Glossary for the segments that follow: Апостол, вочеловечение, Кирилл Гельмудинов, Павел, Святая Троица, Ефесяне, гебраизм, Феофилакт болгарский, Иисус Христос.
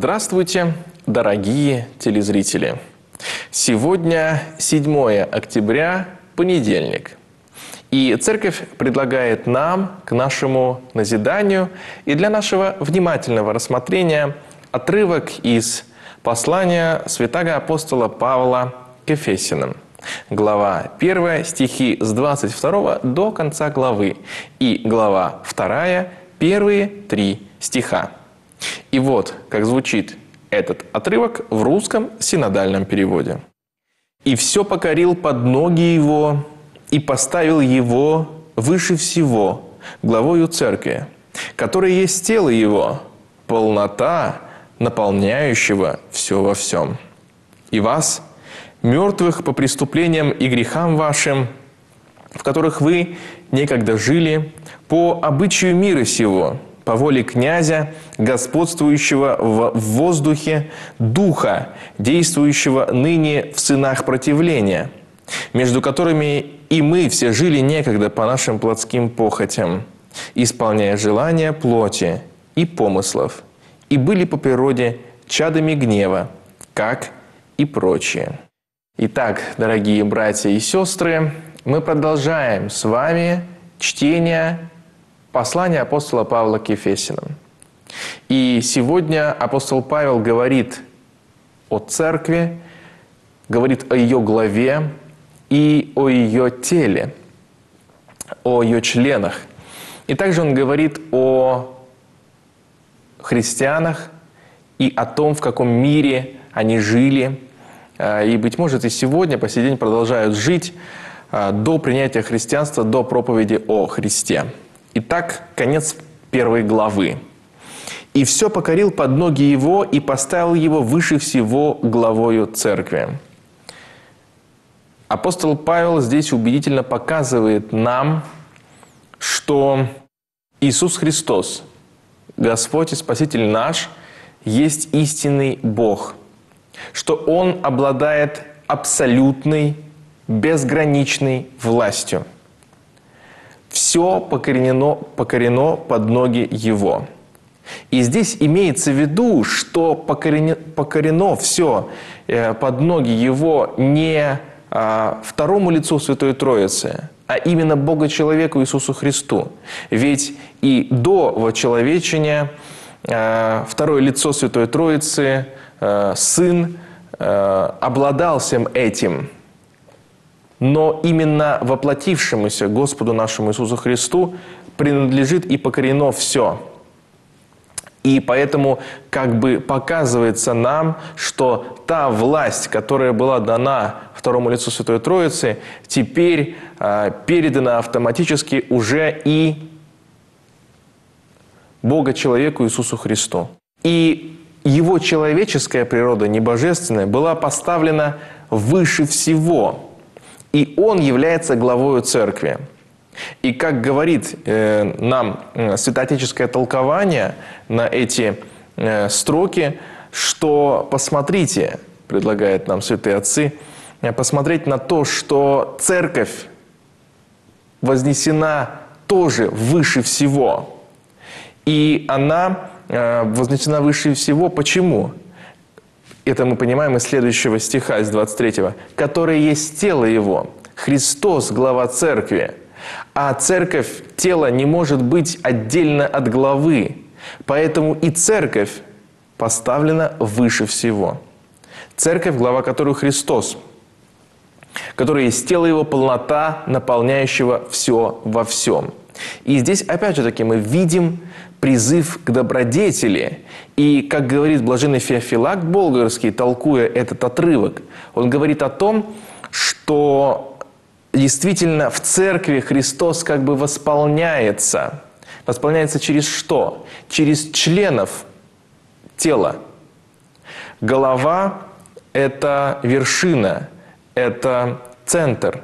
Здравствуйте, дорогие телезрители! Сегодня 7 октября, понедельник. И Церковь предлагает нам к нашему назиданию и для нашего внимательного рассмотрения отрывок из послания святого апостола Павла к Ефесянам. Глава 1, стихи с 22 до конца главы, и глава 2, первые 3 стиха. И вот как звучит этот отрывок в русском синодальном переводе. «И все покорил под ноги его, и поставил его выше всего, главою церкви, которая есть тело его, полнота наполняющего все во всем. И вас, мертвых по преступлениям и грехам вашим, в которых вы некогда жили, по обычаю мира сего, по воле князя, господствующего в воздухе, духа, действующего ныне в сынах противления, между которыми и мы все жили некогда по нашим плотским похотям, исполняя желания плоти и помыслов, и были по природе чадами гнева, как и прочие». Итак, дорогие братья и сестры, мы продолжаем с вами чтение Послание апостола Павла к Ефесянам. И сегодня апостол Павел говорит о церкви, говорит о ее главе и о ее теле, о ее членах. И также он говорит о христианах и о том, в каком мире они жили. И, быть может, и сегодня, по сей день продолжают жить до принятия христианства, до проповеди о Христе. Итак, конец первой главы. «И все покорил под ноги его, и поставил его выше всего главою церкви». Апостол Павел здесь убедительно показывает нам, что Иисус Христос, Господь и Спаситель наш, есть истинный Бог, что Он обладает абсолютной, безграничной властью. Все покорено под ноги его. И здесь имеется в виду, что покорено все под ноги его не второму лицу Святой Троицы, а именно Богу-человеку Иисусу Христу. Ведь и до вочеловечения второе лицо Святой Троицы, Сын, обладал всем этим. Но именно воплотившемуся Господу нашему Иисусу Христу принадлежит и покорено все. И поэтому как бы показывается нам, что та власть, которая была дана второму лицу Святой Троицы, теперь передана автоматически уже и Богу-человеку Иисусу Христу. И его человеческая природа, небожественная, была поставлена выше всего. И он является главою церкви. И как говорит нам святоотеческое толкование на эти строки, что посмотрите, предлагают нам святые отцы, посмотреть на то, что церковь вознесена тоже выше всего. И она вознесена выше всего. Почему? Это мы понимаем из следующего стиха, из 23-го. «Которое есть тело его, Христос, глава церкви, а церковь, тело не может быть отдельно от главы, поэтому и церковь поставлена выше всего». Церковь, глава которой Христос, которое есть тело его, полнота, наполняющего все во всем. И здесь, опять же таки, мы видим призыв к добродетели. И, как говорит блаженный Феофилакт болгарский, толкуя этот отрывок, он говорит о том, что действительно в церкви Христос как бы восполняется. Восполняется через что? Через членов тела. Голова – это вершина, это центр.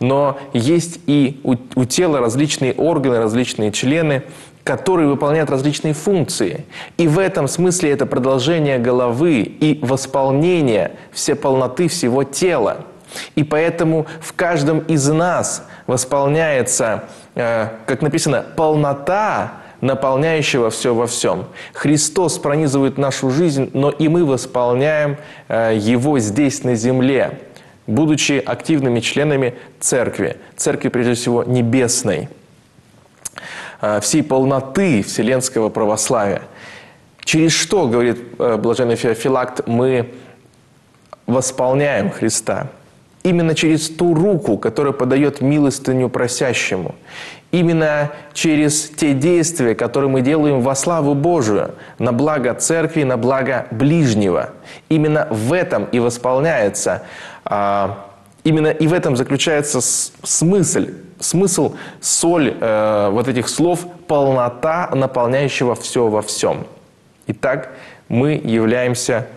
Но есть и у тела различные органы, различные члены, которые выполняют различные функции. И в этом смысле это продолжение головы и восполнение всей полноты всего тела. И поэтому в каждом из нас восполняется, как написано, полнота наполняющего все во всем. Христос пронизывает нашу жизнь, но и мы восполняем Его здесь, на земле, будучи активными членами Церкви. Церкви, прежде всего, небесной, всей полноты вселенского православия. Через что, говорит блаженный Феофилакт, мы восполняем Христа? Именно через ту руку, которая подает милостыню просящему. Именно через те действия, которые мы делаем во славу Божию, на благо Церкви, на благо ближнего. Именно в этом и восполняется, именно и в этом заключается смысл. Смысл, соль вот этих слов – полнота, наполняющего все во всем. Итак, мы являемся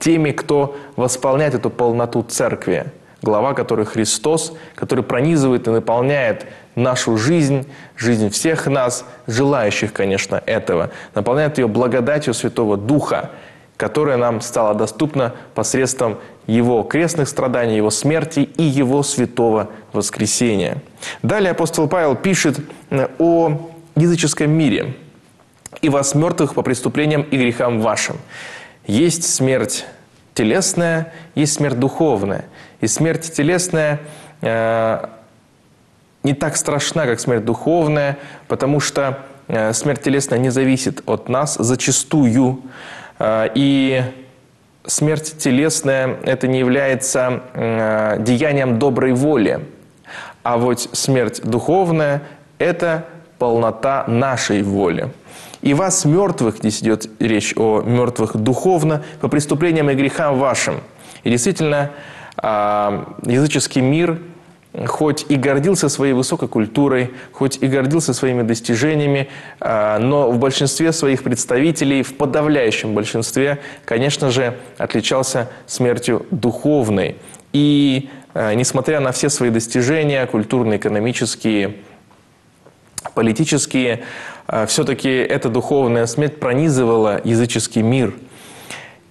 теми, кто восполняет эту полноту Церкви, глава которой Христос, который пронизывает и наполняет нашу жизнь, жизнь всех нас, желающих, конечно, этого, наполняет ее благодатью Святого Духа, которая нам стала доступна посредством Его крестных страданий, Его смерти и Его святого воскресения. Далее апостол Павел пишет о языческом мире. «И вас, мертвых, по преступлениям и грехам вашим». Есть смерть телесная, есть смерть духовная. И смерть телесная не так страшна, как смерть духовная, потому что смерть телесная не зависит от нас зачастую. И смерть телесная – это не является деянием доброй воли. А вот смерть духовная – это полнота нашей воли. «И вас, мертвых», здесь идет речь о мертвых духовно, «по преступлениям и грехам вашим». И действительно, языческий мир хоть и гордился своей высокой культурой, хоть и гордился своими достижениями, но в большинстве своих представителей, в подавляющем большинстве, конечно же, отличался смертью духовной. И несмотря на все свои достижения, культурно-экономические, политические, все-таки эта духовная смерть пронизывала языческий мир.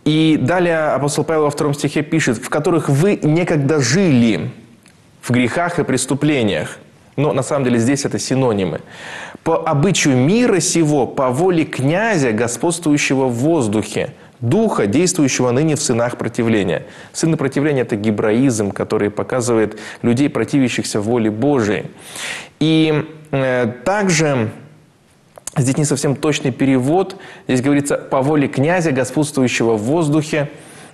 И далее апостол Павел во 2 стихе пишет, «в которых вы некогда жили в грехах и преступлениях». Но на самом деле здесь это синонимы. «По обычаю мира сего, по воле князя, господствующего в воздухе, духа, действующего ныне в сынах противления». Сыны противления – это гебраизм, который показывает людей, противящихся воле Божией. И также здесь не совсем точный перевод. Здесь говорится «по воле князя, господствующего в воздухе».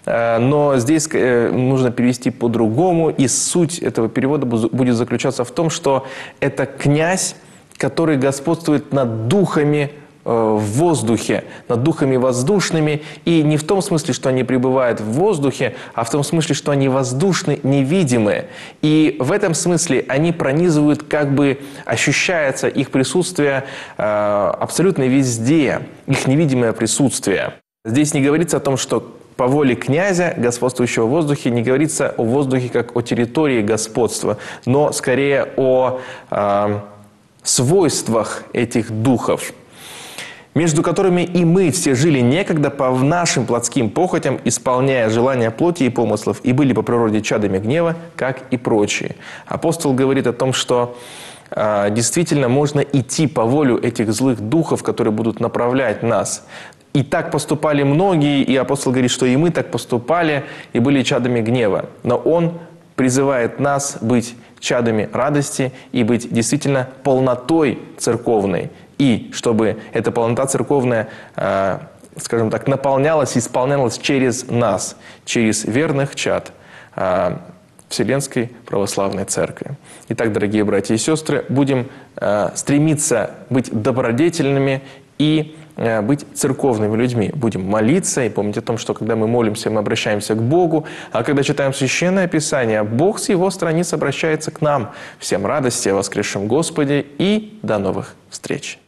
Но здесь нужно перевести по-другому. И суть этого перевода будет заключаться в том, что это князь, который господствует над духами в воздухе, над духами воздушными. И не в том смысле, что они пребывают в воздухе, а в том смысле, что они воздушны, невидимы. И в этом смысле они пронизывают, как бы ощущается их присутствие абсолютно везде, их невидимое присутствие. Здесь не говорится о том, что по воле князя, господствующего в воздухе, не говорится о воздухе как о территории господства, но скорее о свойствах этих духов, между которыми и мы все жили некогда по нашим плотским похотям, исполняя желания плоти и помыслов, и были по природе чадами гнева, как и прочие. Апостол говорит о том, что действительно можно идти по волю этих злых духов, которые будут направлять нас. И так поступали многие, и апостол говорит, что и мы так поступали, и были чадами гнева. Но он призывает нас быть чадами радости и быть действительно полнотой церковной. И чтобы эта полнота церковная, скажем так, наполнялась и исполнялась через нас, через верных чад Вселенской Православной Церкви. Итак, дорогие братья и сестры, будем стремиться быть добродетельными и быть церковными людьми. Будем молиться и помнить о том, что когда мы молимся, мы обращаемся к Богу, а когда читаем Священное Писание, Бог с Его страниц обращается к нам. Всем радости о воскресшем Господе и до новых встреч!